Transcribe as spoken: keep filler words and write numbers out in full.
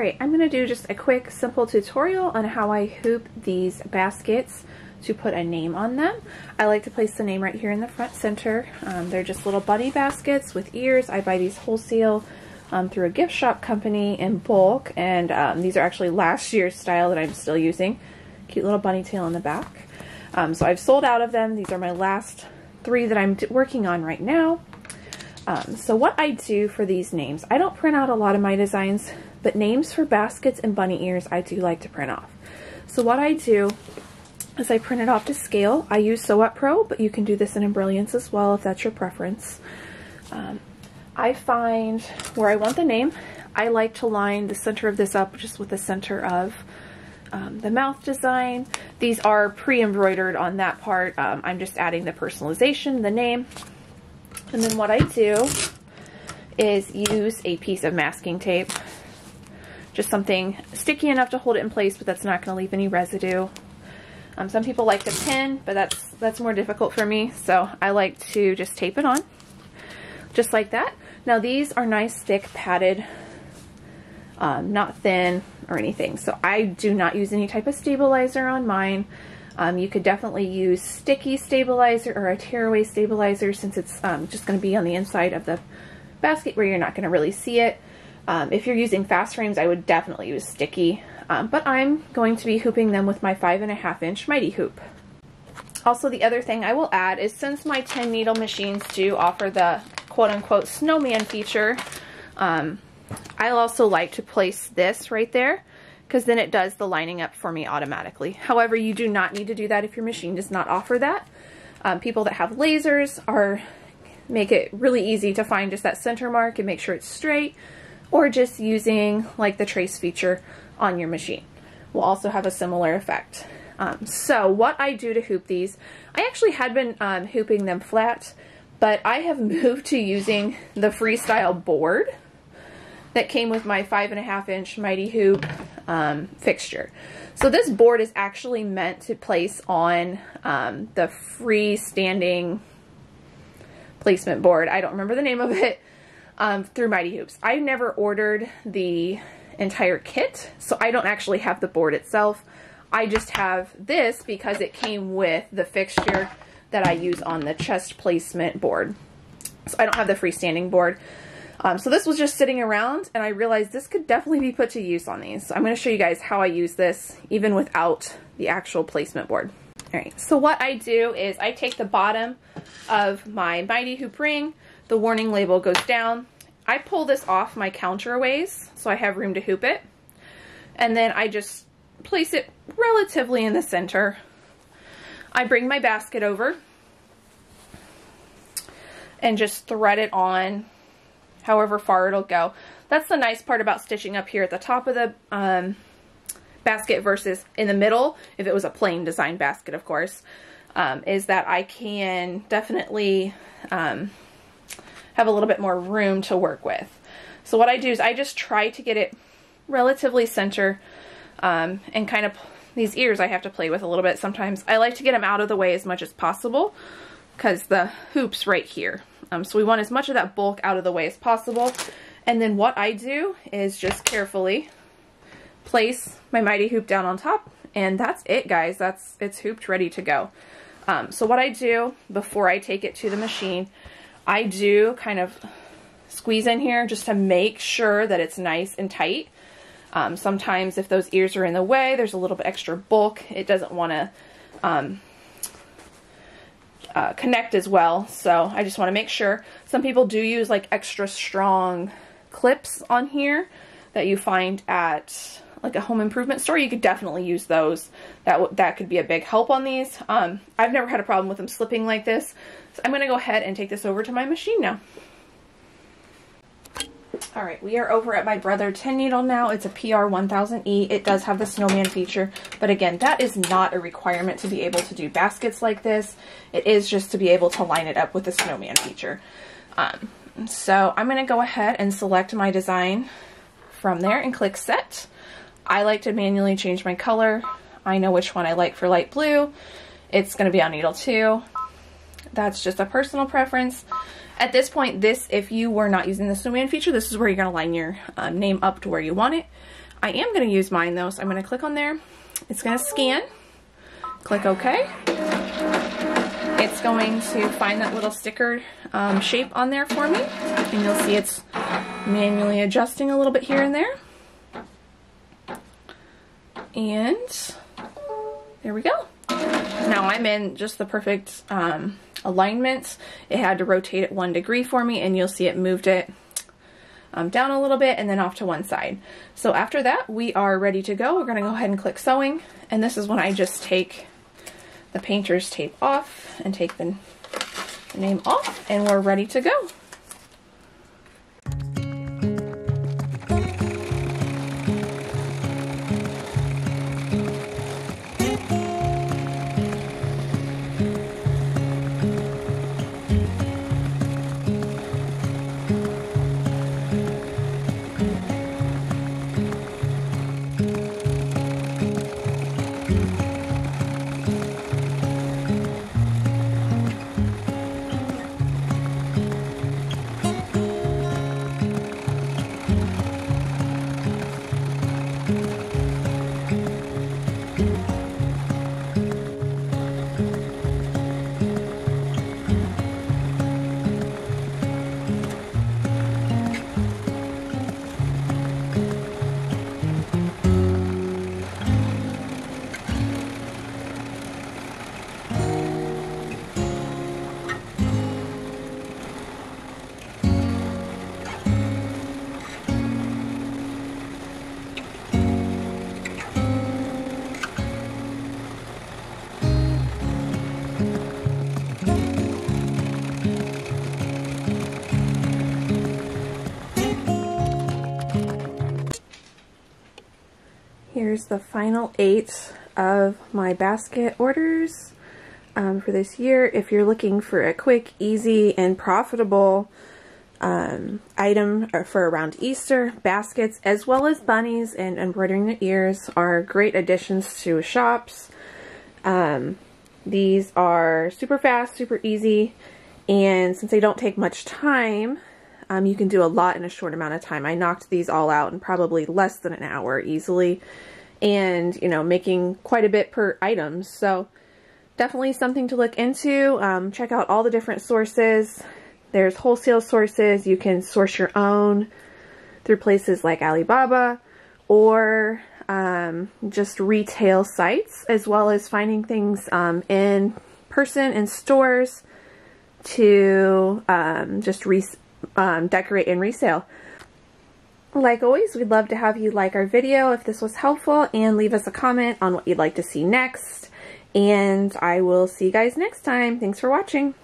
Alright, I'm going to do just a quick simple tutorial on how I hoop these baskets to put a name on them. I like to place the name right here in the front center. Um, they're just little bunny baskets with ears. I buy these wholesale um, through a gift shop company in bulk, and um, these are actually last year's style that I'm still using. Cute little bunny tail in the back. Um, so I've sold out of them. These are my last three that I'm working on right now. Um, so what I do for these names, I don't print out a lot of my designs, but names for baskets and bunny ears I do like to print off. So what I do is I print it off to scale. I use Sew Up Pro, but you can do this in Embrilliance as well if that's your preference. Um, I find where I want the name. I like to line the center of this up just with the center of um, the mouth design. These are pre-embroidered on that part. Um, I'm just adding the personalization, the name. And then what I do is use a piece of masking tape. Just something sticky enough to hold it in place, but that's not going to leave any residue. Um, some people like to pin, but that's that's more difficult for me, so I like to just tape it on, just like that. Now these are nice, thick, padded, um, not thin or anything, so I do not use any type of stabilizer on mine. Um, you could definitely use sticky stabilizer or a tearaway stabilizer, since it's um, just going to be on the inside of the basket where you're not going to really see it. Um, if you're using fast frames, I would definitely use sticky, um, but I'm going to be hooping them with my five and a half inch Mighty Hoop. Also, the other thing I will add is, since my ten needle machines do offer the quote unquote snowman feature, um, I also like to place this right there, because then it does the lining up for me automatically. However, you do not need to do that if your machine does not offer that. Um, people that have lasers are make it really easy to find just that center mark and make sure it's straight, or just using like the trace feature on your machine will also have a similar effect. Um, so what I do to hoop these, I actually had been um, hooping them flat, but I have moved to using the freestyle board that came with my five and a half inch Mighty Hoop um, fixture. So this board is actually meant to place on um, the freestanding placement board. I don't remember the name of it. Um, through Mighty Hoops. I never ordered the entire kit, so I don't actually have the board itself. I just have this because it came with the fixture that I use on the chest placement board. So I don't have the freestanding board. Um, so this was just sitting around, and I realized this could definitely be put to use on these. So I'm going to show you guys how I use this even without the actual placement board. Alright, so what I do is I take the bottom of my Mighty Hoop ring. The warning label goes down. I pull this off my counterways so I have room to hoop it, and then I just place it relatively in the center. I bring my basket over and just thread it on however far it'll go. That's the nice part about stitching up here at the top of the um, basket versus in the middle, if it was a plain design basket, of course, um, is that I can definitely um, have a little bit more room to work with. So what I do is I just try to get it relatively center, um, and kind of these ears I have to play with a little bit sometimes. I like to get them out of the way as much as possible because the hoop's right here. Um, so we want as much of that bulk out of the way as possible. And then what I do is just carefully place my Mighty Hoop down on top, and that's it, guys. That's it's hooped, ready to go. Um, so what I do before I take it to the machine, I do kind of squeeze in here just to make sure that it's nice and tight. Um, sometimes if those ears are in the way, there's a little bit extra bulk. It doesn't want to um, uh, connect as well, so I just want to make sure. Some people do use like extra strong clips on here that you find at like a home improvement store. You could definitely use those. That w that could be a big help on these. Um, I've never had a problem with them slipping like this. So I'm going to go ahead and take this over to my machine now. All right, we are over at my Brother ten needle now. It's a P R one thousand E. It does have the snowman feature, but again, that is not a requirement to be able to do baskets like this. It is just to be able to line it up with the snowman feature. Um, so I'm going to go ahead and select my design from there and click set. I like to manually change my color. I know which one I like for light blue. It's going to be on needle two. That's just a personal preference. At this point, this, if you were not using the snowman feature, this is where you're going to line your um, name up to where you want it. I am going to use mine though, so I'm going to click on there. It's going to scan. Click OK. It's going to find that little sticker um, shape on there for me, and you'll see it's manually adjusting a little bit here and there. And there we go. Now I'm in just the perfect um, alignment. It had to rotate it one degree for me, and you'll see it moved it um, down a little bit and then off to one side. So after that, we are ready to go. We're going to go ahead and click sewing, and this is when I just take the painter's tape off and take the name off, and we're ready to go. Here's the final eight of my basket orders um, for this year. If you're looking for a quick, easy, and profitable um, item for around Easter, baskets as well as bunnies and embroidering the ears are great additions to shops. Um, these are super fast, super easy, and since they don't take much time, Um, you can do a lot in a short amount of time. I knocked these all out in probably less than an hour easily, and you know, making quite a bit per item. So definitely something to look into. Um, check out all the different sources. There's wholesale sources. You can source your own through places like Alibaba or um, just retail sites, as well as finding things um, in person in stores to um, just re Um, decorate and resale. Like always, we'd love to have you like our video if this was helpful, and leave us a comment on what you'd like to see next, and I will see you guys next time. Thanks for watching.